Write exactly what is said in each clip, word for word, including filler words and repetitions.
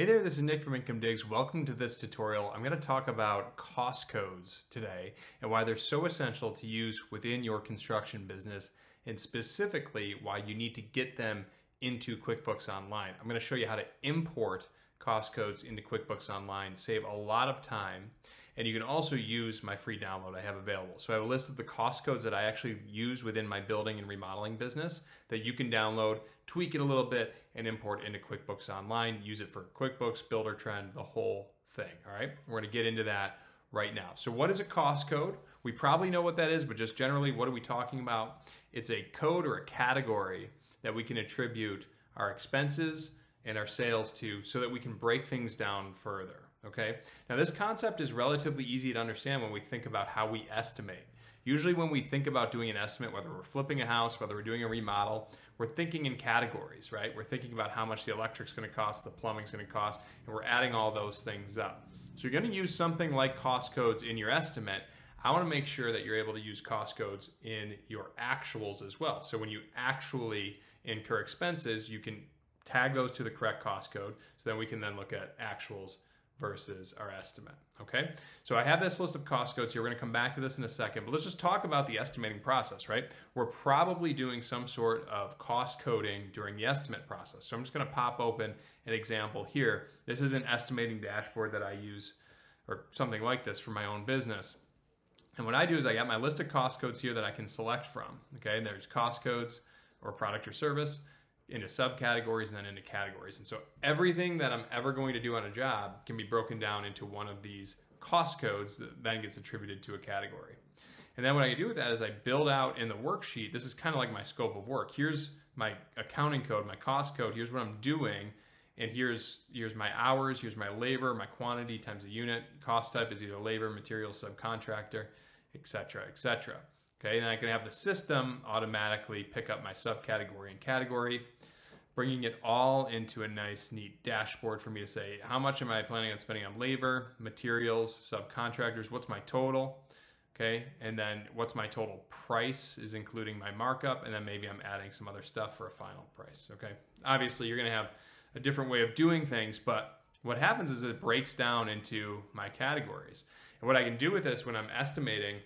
Hey there, this is Nick from Income Digs. Welcome to this tutorial. I'm going to talk about cost codes today and why they're so essential to use within your construction business, and specifically why you need to get them into QuickBooks Online. I'm going to show you how to import cost codes into QuickBooks Online, save a lot of time, and you can also use my free download I have available. So I have a list of the cost codes that I actually use within my building and remodeling business that you can download, tweak it a little bit, and import into QuickBooks Online, use it for QuickBooks, Buildertrend, the whole thing, all right? We're gonna get into that right now. So what is a cost code? We probably know what that is, but just generally, what are we talking about? It's a code or a category that we can attribute our expenses and our sales to, so that we can break things down further, okay? Now this concept is relatively easy to understand when we think about how we estimate. Usually when we think about doing an estimate, whether we're flipping a house, whether we're doing a remodel, we're thinking in categories, right? We're thinking about how much the electric's gonna cost, the plumbing's gonna cost, and we're adding all those things up. So you're gonna use something like cost codes in your estimate. I wanna make sure that you're able to use cost codes in your actuals as well. So when you actually incur expenses, you can tag those to the correct cost code, so then we can then look at actuals versus our estimate, okay? So I have this list of cost codes here. We're gonna come back to this in a second, but let's just talk about the estimating process, right? We're probably doing some sort of cost coding during the estimate process. So I'm just gonna pop open an example here. This is an estimating dashboard that I use, or something like this, for my own business. And what I do is I got my list of cost codes here that I can select from, okay? And there's cost codes or product or service, into subcategories, and then into categories. And so everything that I'm ever going to do on a job can be broken down into one of these cost codes that then gets attributed to a category. And then what I do with that is I build out in the worksheet, this is kind of like my scope of work. Here's my accounting code, my cost code, here's what I'm doing, and here's, here's my hours, here's my labor, my quantity times a unit, cost type is either labor, material, subcontractor, et cetera, et cetera. Okay, then I can have the system automatically pick up my subcategory and category, bringing it all into a nice, neat dashboard for me to say, how much am I planning on spending on labor, materials, subcontractors, what's my total, okay? And then what's my total price is including my markup, and then maybe I'm adding some other stuff for a final price, okay? Obviously, you're gonna have a different way of doing things, but what happens is it breaks down into my categories. And what I can do with this when I'm estimating,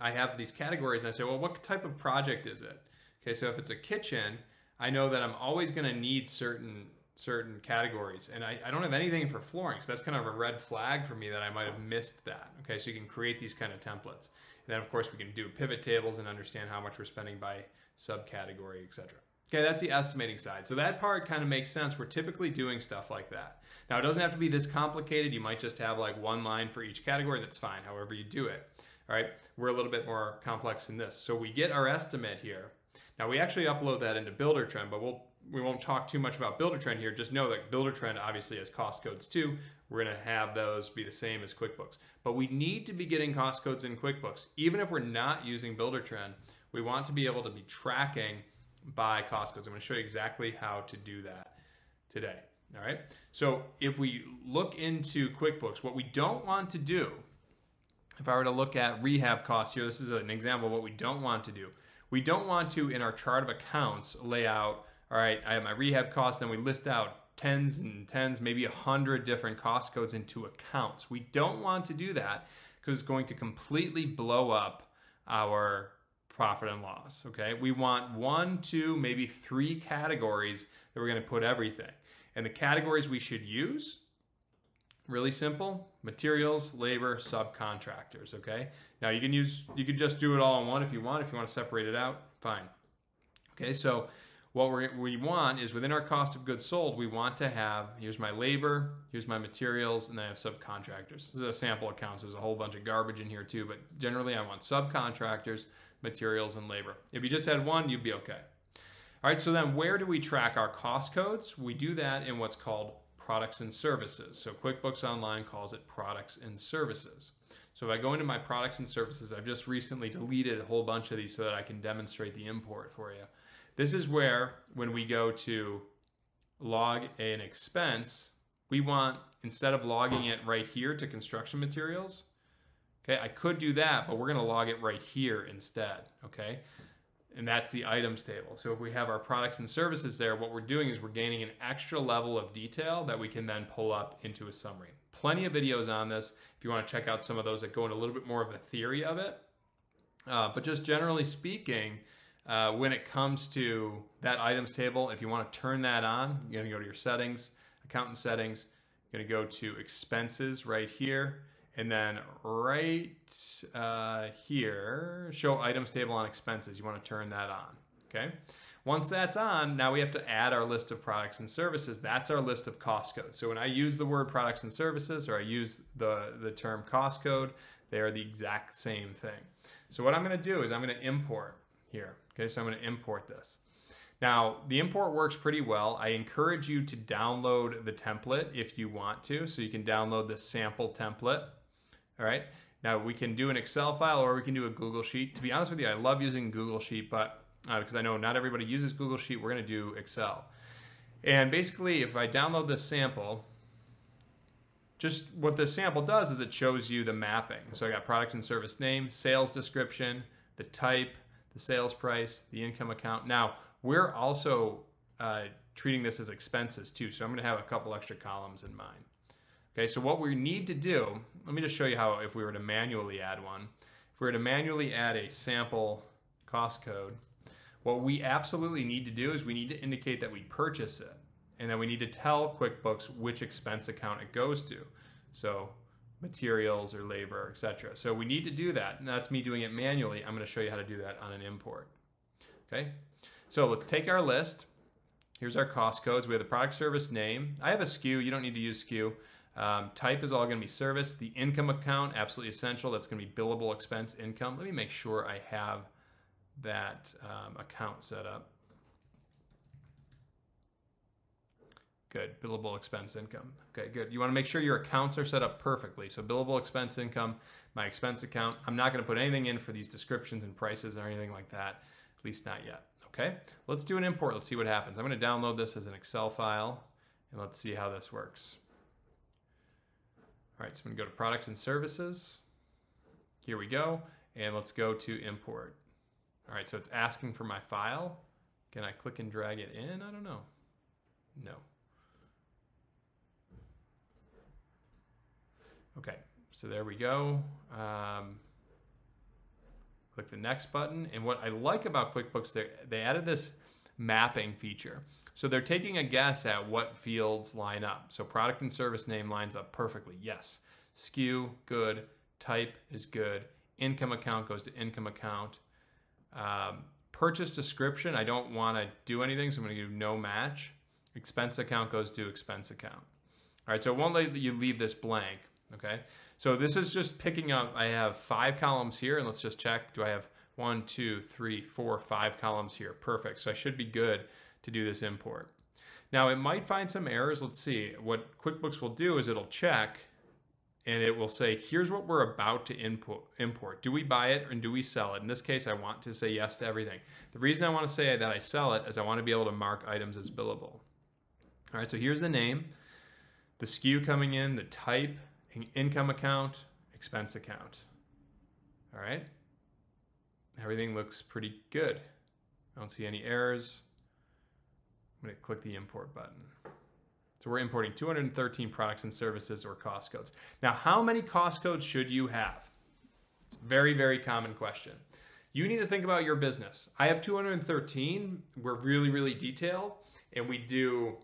I have these categories and I say, well, what type of project is it? Okay, so if it's a kitchen, I know that I'm always gonna need certain certain categories, and I, I don't have anything for flooring, so that's kind of a red flag for me that I might have missed that. Okay, so you can create these kind of templates. And then of course we can do pivot tables and understand how much we're spending by subcategory, et cetera. Okay, that's the estimating side. So that part kind of makes sense. We're typically doing stuff like that. Now it doesn't have to be this complicated. You might just have like one line for each category. That's fine, however you do it. All right, we're a little bit more complex than this. So we get our estimate here. Now we actually upload that into Buildertrend, but we'll, we won't talk too much about Buildertrend here. Just know that Buildertrend obviously has cost codes too. We're gonna have those be the same as QuickBooks. But we need to be getting cost codes in QuickBooks. Even if we're not using Buildertrend, we want to be able to be tracking by cost codes. I'm gonna show you exactly how to do that today, all right? So if we look into QuickBooks, what we don't want to do, if I were to look at rehab costs here, this is an example of what we don't want to do. We don't want to, in our chart of accounts, lay out, all right, I have my rehab costs, then we list out tens and tens, maybe a hundred different cost codes into accounts. We don't want to do that because it's going to completely blow up our profit and loss, okay? We want one, two, maybe three categories that we're gonna put everything. And the categories we should use, really simple, materials, labor, subcontractors, okay? Now you can use, you could just do it all in one if you want. If you want to separate it out, fine. Okay, so what we're, we want is within our cost of goods sold, we want to have, here's my labor, here's my materials, and then I have subcontractors. This is a sample account, so there's a whole bunch of garbage in here too, but generally I want subcontractors, materials, and labor. If you just had one, you'd be okay. All right, so then where do we track our cost codes? We do that in what's called products and services. So QuickBooks Online calls it products and services. So if I go into my products and services, I've just recently deleted a whole bunch of these so that I can demonstrate the import for you. This is where, when we go to log an expense, we want, instead of logging it right here to construction materials, okay, I could do that, but we're gonna log it right here instead, okay? and that's the items table. So if we have our products and services there, what we're doing is we're gaining an extra level of detail that we can then pull up into a summary. Plenty of videos on this if you want to check out some of those that go into a little bit more of the theory of it. Uh, but just generally speaking, uh, when it comes to that items table, if you want to turn that on, you're going to go to your settings, accountant settings, you're going to go to expenses right here. And then right uh, here, show items table on expenses. You want to turn that on, okay? Once that's on, now we have to add our list of products and services. That's our list of cost codes. So when I use the word products and services, or I use the, the term cost code, they are the exact same thing. So what I'm going to do is I'm going to import here, okay? So I'm going to import this. Now, the import works pretty well. I encourage you to download the template if you want to. So you can download the sample template. All right, now we can do an Excel file or we can do a Google Sheet. To be honest with you, I love using Google Sheet, but uh, because I know not everybody uses Google Sheet, we're gonna do Excel. And basically, if I download this sample, just what this sample does is it shows you the mapping. So I got product and service name, sales description, the type, the sales price, the income account. Now, we're also uh, treating this as expenses too, so I'm gonna have a couple extra columns in mind. Okay, so what we need to do, let me just show you how if we were to manually add one. If we were to manually add a sample cost code, what we absolutely need to do is we need to indicate that we purchase it. And then we need to tell QuickBooks which expense account it goes to. So materials or labor, et cetera. So we need to do that. And that's me doing it manually. I'm gonna show you how to do that on an import. Okay, so let's take our list. Here's our cost codes. We have the product service name. I have a S K U, you don't need to use S K U. Um, type is all going to be service. The income account, absolutely essential. That's going to be billable expense income. Let me make sure I have that um, account set up. Good, billable expense income. Okay, good. You want to make sure your accounts are set up perfectly. So billable expense income, my expense account. I'm not going to put anything in for these descriptions and prices or anything like that, at least not yet. Okay, let's do an import. Let's see what happens. I'm going to download this as an Excel file and let's see how this works. All right, so I'm gonna go to products and services. Here we go, and let's go to import. All right, so it's asking for my file. Can I click and drag it in? I don't know. No. Okay, so there we go. Um, click the next button, and what I like about QuickBooks, they, they added this mapping feature. So they're taking a guess at what fields line up. So product and service name lines up perfectly. Yes, S K U, good, type is good, income account goes to income account. Um, purchase description, I don't wanna do anything, so I'm gonna do no match. Expense account goes to expense account. All right, so it won't let you leave this blank, okay? So this is just picking up, I have five columns here, and let's just check, do I have one, two, three, four, five columns here, perfect. So I should be good to do this import. Now it might find some errors, let's see. What QuickBooks will do is it'll check and it will say, here's what we're about to import. Do we buy it and do we sell it? In this case, I want to say yes to everything. The reason I wanna say that I sell it is I wanna be able to mark items as billable. All right, so here's the name, the S K U coming in, the type, income account, expense account, all right? Everything looks pretty good. I don't see any errors. I'm gonna click the import button. So we're importing two hundred thirteen products and services or cost codes. Now, how many cost codes should you have? It's a very, very common question. You need to think about your business. I have two hundred thirteen, we're really, really detailed, and we do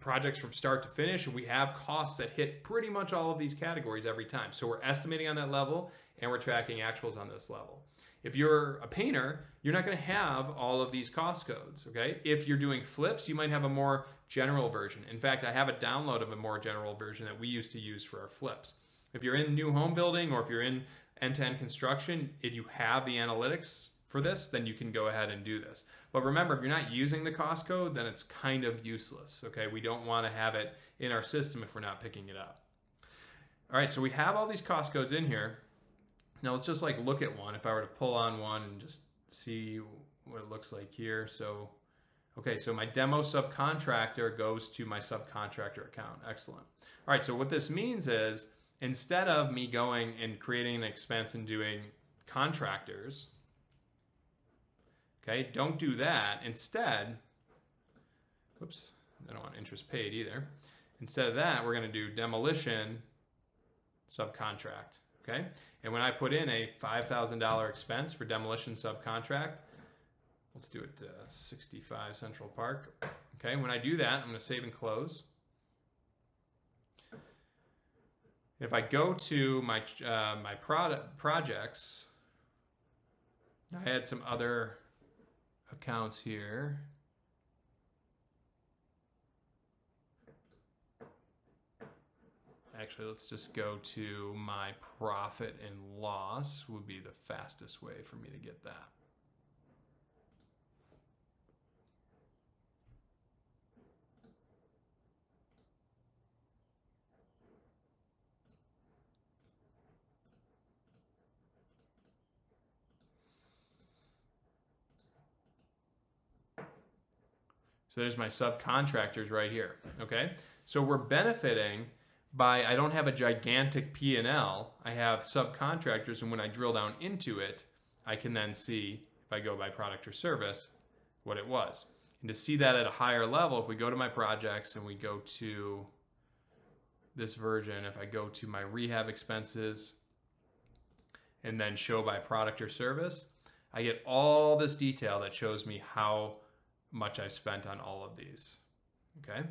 projects from start to finish, and we have costs that hit pretty much all of these categories every time. So we're estimating on that level, and we're tracking actuals on this level. If you're a painter, you're not gonna have all of these cost codes, okay? If you're doing flips, you might have a more general version. In fact, I have a download of a more general version that we used to use for our flips. If you're in new home building or if you're in end-to-end construction, if you have the analytics for this, then you can go ahead and do this. But remember, if you're not using the cost code, then it's kind of useless, okay? We don't wanna have it in our system if we're not picking it up. All right, so we have all these cost codes in here. Now let's just like look at one. If I were to pull on one and just see what it looks like here. So, okay, so my demo subcontractor goes to my subcontractor account. Excellent. All right, so what this means is instead of me going and creating an expense and doing contractors, Okay, don't do that. Instead, whoops, I don't want interest paid either. Instead of that, we're gonna do demolition subcontract, okay? And when I put in a five thousand dollar expense for demolition subcontract, let's do it uh, sixty-five Central Park. Okay, when I do that, I'm gonna save and close. If I go to my, uh, my product projects, I had some other accounts here. Actually, let's just go to my profit and loss would be the fastest way for me to get that. So there's my subcontractors right here, okay? So we're benefiting by, I don't have a gigantic P and L, I have subcontractors, and when I drill down into it, I can then see, if I go by product or service, what it was. And to see that at a higher level, if we go to my projects and we go to this version, if I go to my rehab expenses and then show by product or service, I get all this detail that shows me how much I've spent on all of these, okay? I'm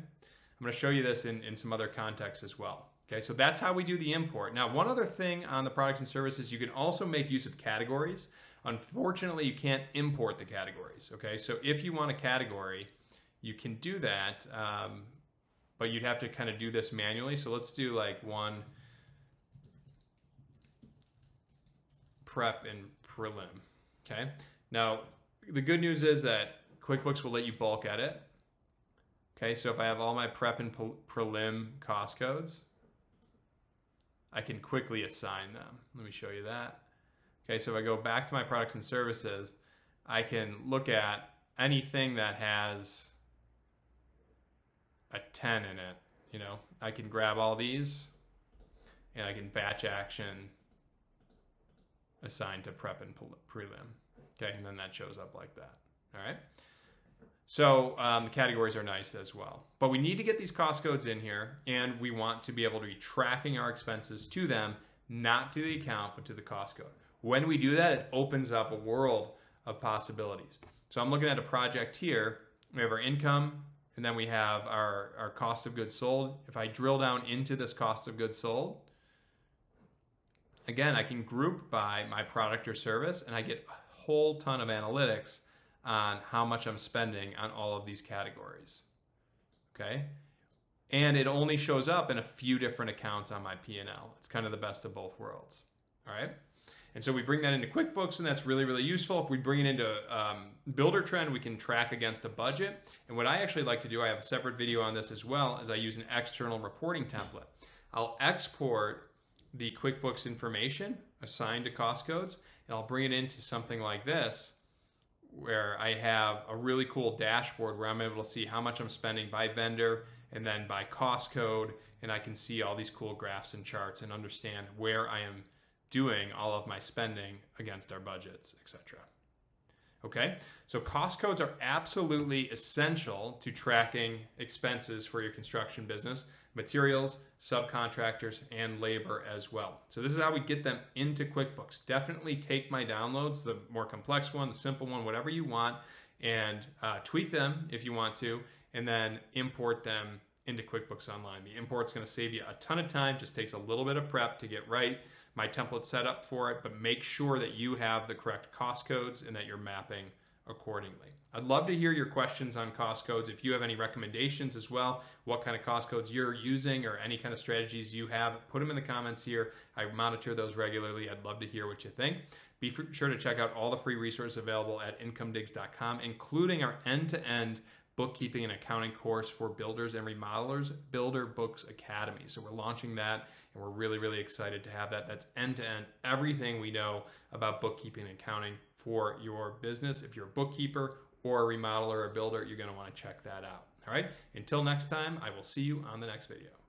gonna show you this in, in some other contexts as well. Okay, so that's how we do the import. Now, one other thing on the products and services, you can also make use of categories. Unfortunately, you can't import the categories, okay? So if you want a category, you can do that, um, but you'd have to kind of do this manually. So let's do like one prep and prelim, okay? Now, the good news is that QuickBooks will let you bulk edit. Okay, so if I have all my prep and prelim cost codes, I can quickly assign them. Let me show you that. Okay, so if I go back to my products and services, I can look at anything that has a ten in it. You know, I can grab all these and I can batch action assign to prep and prelim. Okay, and then that shows up like that. All right. So um, the categories are nice as well. But we need to get these cost codes in here, and we want to be able to be tracking our expenses to them, not to the account, but to the cost code. When we do that, it opens up a world of possibilities. So I'm looking at a project here. We have our income, and then we have our, our cost of goods sold. If I drill down into this cost of goods sold, again, I can group by my product or service, and I get a whole ton of analytics on how much I'm spending on all of these categories, okay? And it only shows up in a few different accounts on my P and L. It's kind of the best of both worlds, all right? And so we bring that into QuickBooks, and that's really, really useful. If we bring it into um, Buildertrend, we can track against a budget. And what I actually like to do, I have a separate video on this as well, is I use an external reporting template. I'll export the QuickBooks information assigned to cost codes, and I'll bring it into something like this, where I have a really cool dashboard where I'm able to see how much I'm spending by vendor and then by cost code, and I can see all these cool graphs and charts and understand where I am doing all of my spending against our budgets, et cetera. Okay, so cost codes are absolutely essential to tracking expenses for your construction business, materials, subcontractors, and labor as well. So this is how we get them into QuickBooks. Definitely take my downloads, the more complex one, the simple one, whatever you want, and uh, tweak them if you want to, and then import them into QuickBooks Online. The import's gonna save you a ton of time, just takes a little bit of prep to get right. My template set up for it, but make sure that you have the correct cost codes and that you're mapping accordingly. I'd love to hear your questions on cost codes. If you have any recommendations as well, what kind of cost codes you're using or any kind of strategies you have, put them in the comments here. I monitor those regularly. I'd love to hear what you think. Be sure to check out all the free resources available at income digs dot com, including our end-to-end bookkeeping and accounting course for builders and remodelers, Builder Books Academy. So we're launching that, and we're really, really excited to have that. That's end-to-end, everything we know about bookkeeping and accounting for your business. If you're a bookkeeper or a remodeler or a builder, you're gonna wanna check that out, all right? Until next time, I will see you on the next video.